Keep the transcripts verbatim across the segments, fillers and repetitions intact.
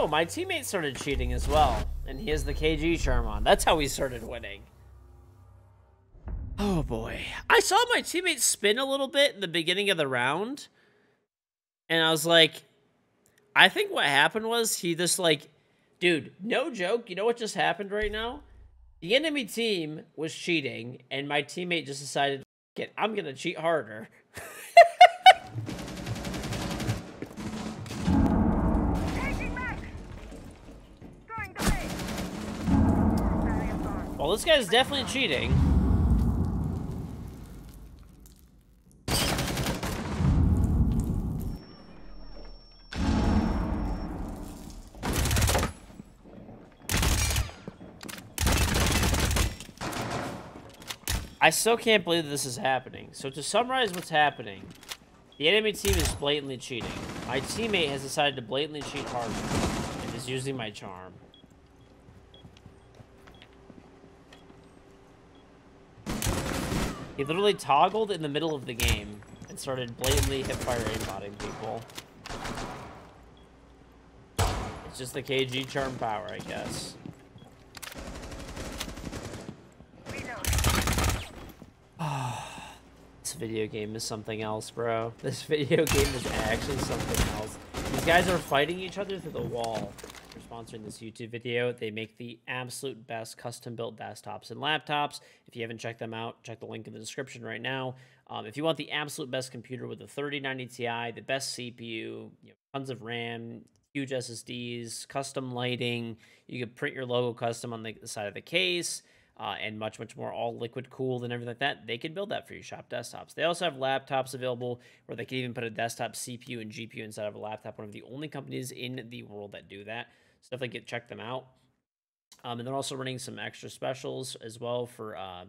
Oh, my teammate started cheating as well. And he has the K G charm on. That's how we started winning. Oh boy. I saw my teammate spin a little bit in the beginning of the round. And I was like, I think what happened was he just like, dude, no joke. You know what just happened right now? The enemy team was cheating, and my teammate just decided, F it, I'm gonna cheat harder. Well, this guy's definitely cheating. I still can't believe that this is happening. So to summarize what's happening, the enemy team is blatantly cheating. My teammate has decided to blatantly cheat harder and is using my charm. He literally toggled in the middle of the game and started blatantly hipfire aimbotting people. It's just the K G charm power, I guess. This video game is something else, bro. This video game is actually something else. These guys are fighting each other through the wall. Sponsoring this YouTube video. They make the absolute best custom-built desktops and laptops. If you haven't checked them out, check the link in the description right now. Um, if you want the absolute best computer with a thirty ninety Ti, the best C P U, you know, tons of RAM, huge S S Ds, custom lighting, you can print your logo custom on the side of the case, uh, and much, much more, all liquid-cooled and everything like that, they can build that for you. Shop desktops. They also have laptops available where they can even put a desktop C P U and G P U inside of a laptop, one of the only companies in the world that do that. So definitely get check them out. Um, and they're also running some extra specials as well for uh,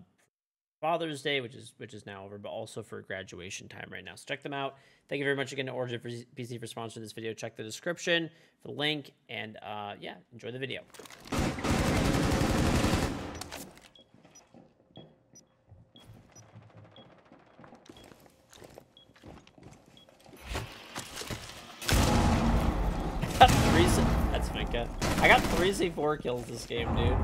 Father's Day, which is which is now over, but also for graduation time right now. So check them out. Thank you very much again to Origin P C for sponsoring this video. Check the description for the link, and uh, yeah, enjoy the video. That's Finka. I got three C four kills this game, dude.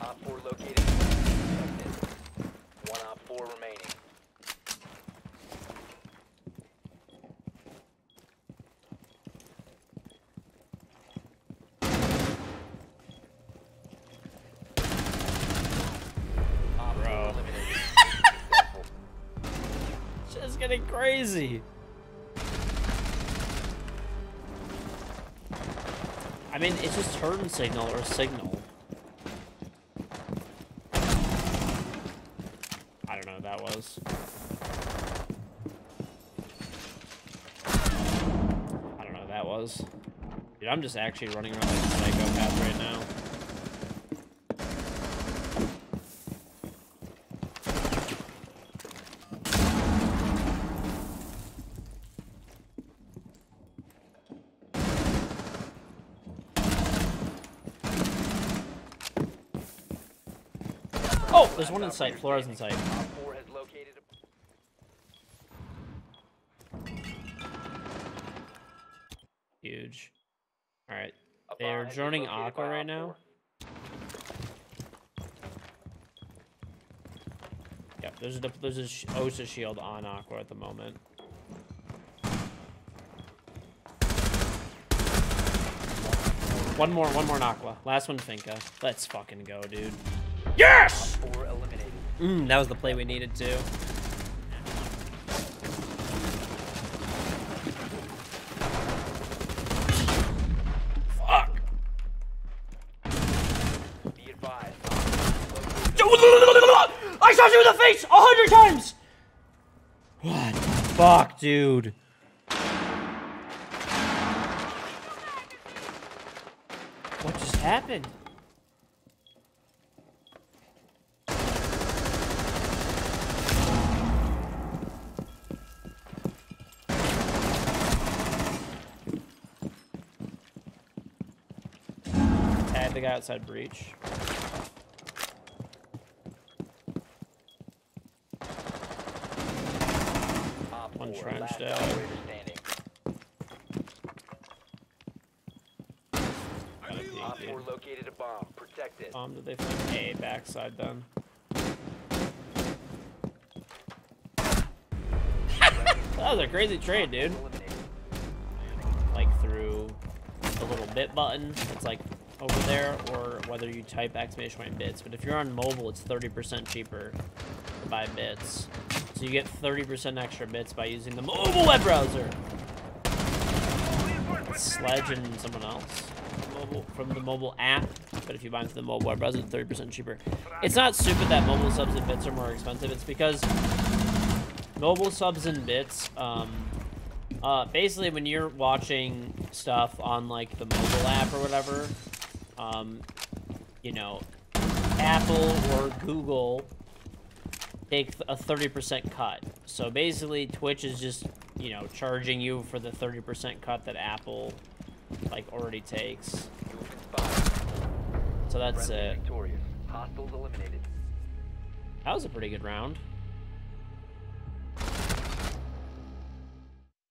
Op four located. One op four remaining. Getting crazy. I mean, it's just turn signal or signal. I don't know what that was. I don't know what that was. Dude, I'm just actually running around like a psychopath right now. Oh, there's one in sight. Flora's in sight. Huge. All right, they're droning Aqua right now. Yeah, there's a there's a Osa shield on Aqua at the moment. One more, one more in Aqua. Last one, Finka. Let's fucking go, dude. Yes! Mm, that was the play we needed to. Fuck! Be advised. I shot you in the face a hundred times! What the fuck, dude? What just happened? the guy outside breach. Top one trenched out. Op four located a bomb. Protect it. Bomb did they find? A backside then. That was a crazy trade, dude. Like through the little bit button, it's like over there, or whether you type exclamation point bits. But if you're on mobile, it's thirty percent cheaper to buy bits. So you get thirty percent extra bits by using the mobile web browser. It's Sledge and someone else. Mobile, from the mobile app, but if you buy it from the mobile web browser, it's thirty percent cheaper. It's not stupid that mobile subs and bits are more expensive. It's because mobile subs and bits, um, uh, basically when you're watching stuff on, like, the mobile app or whatever, um, you know, Apple or Google take a thirty percent cut. So basically Twitch is just, you know, charging you for the thirty percent cut that Apple, like, already takes. So that's it. That was a pretty good round.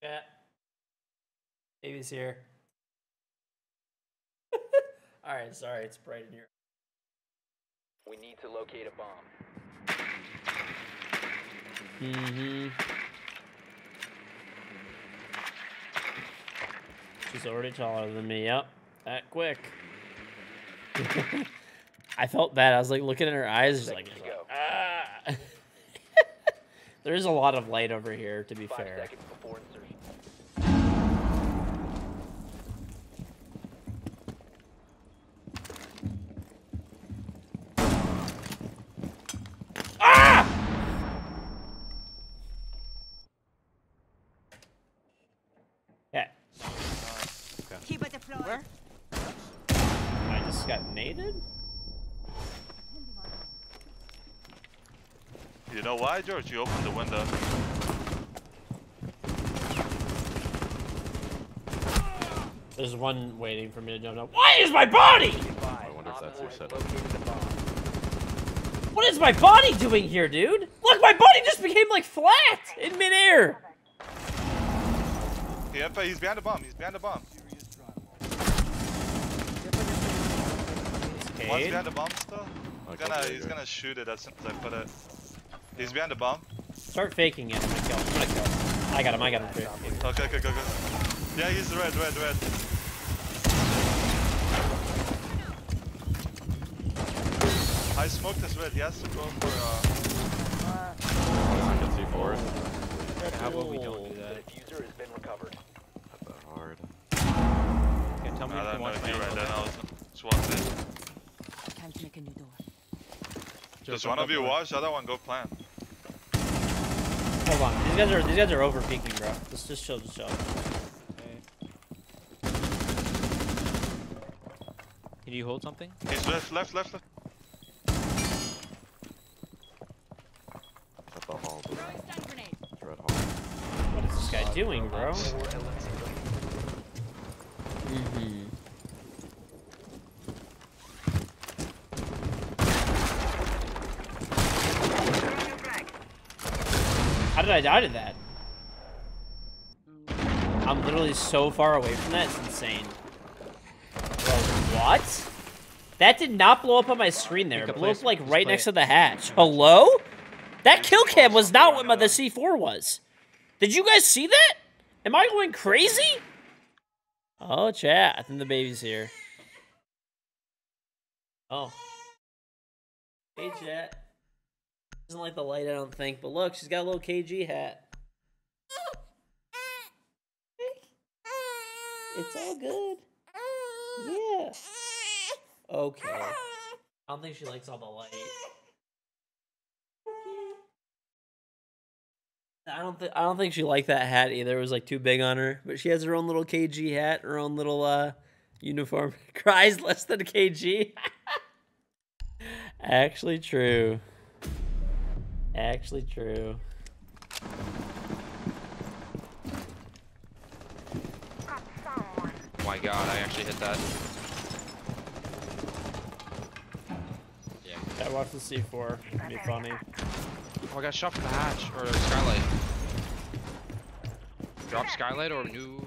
Yeah, baby's here. All right, sorry, it's bright in here. We need to locate a bomb. Mm-hmm. She's already taller than me. Yep, that quick. I felt bad. I was like looking at her eyes, just like, like ah. There's a lot of light over here, to be fair. Why, George? You opened the window. There's one waiting for me to jump up. Why is my body? I wonder if that's your setup. What is my body doing here, dude? Look, my body just became like flat in midair. Yeah, but he's behind the bomb. He's behind the bomb. One's behind the bomb still. He's gonna, he's gonna shoot it as soon as I put it. He's behind the bomb. Start faking it. I got him. I got him. I got him. Okay, okay, go, go. Yeah, he's red, red, red. I smoked this red. He has to go for. Uh... I can see forward. How about we don't do that? The diffuser has been recovered. That's hard. Okay, tell me no, if you want to play. Right then, I was swapped in. Can't make a new door. Just one of you watch, the other one go plan. Hold on, these guys are these guys are over peeking, bro. Let's just chill, just chill. Okay. Can you hold something? He's left, left, left, left. Shut the hall. What is this guy doing, bro? Mm-hmm. How did I die to that? I'm literally so far away from that, it's insane. Bro, what? That did not blow up on my screen there. It blew up like right next to the hatch. Hello? That kill cam was not what my, the C four was. Did you guys see that? Am I going crazy? Oh, chat. I think the baby's here. Oh. Hey, chat. Doesn't like the light, I don't think, but look, she's got a little K G hat. It's all good. Yeah. Okay. I don't think she likes all the light. I don't think I don't think she liked that hat either. It was like too big on her. But she has her own little K G hat, her own little uh uniform. Cries less than K G. Actually true. Actually true. Oh my god, I actually hit that. Yeah, watch the C four. It'd be funny. Oh, I got shot from the hatch or the skylight. Drop skylight or new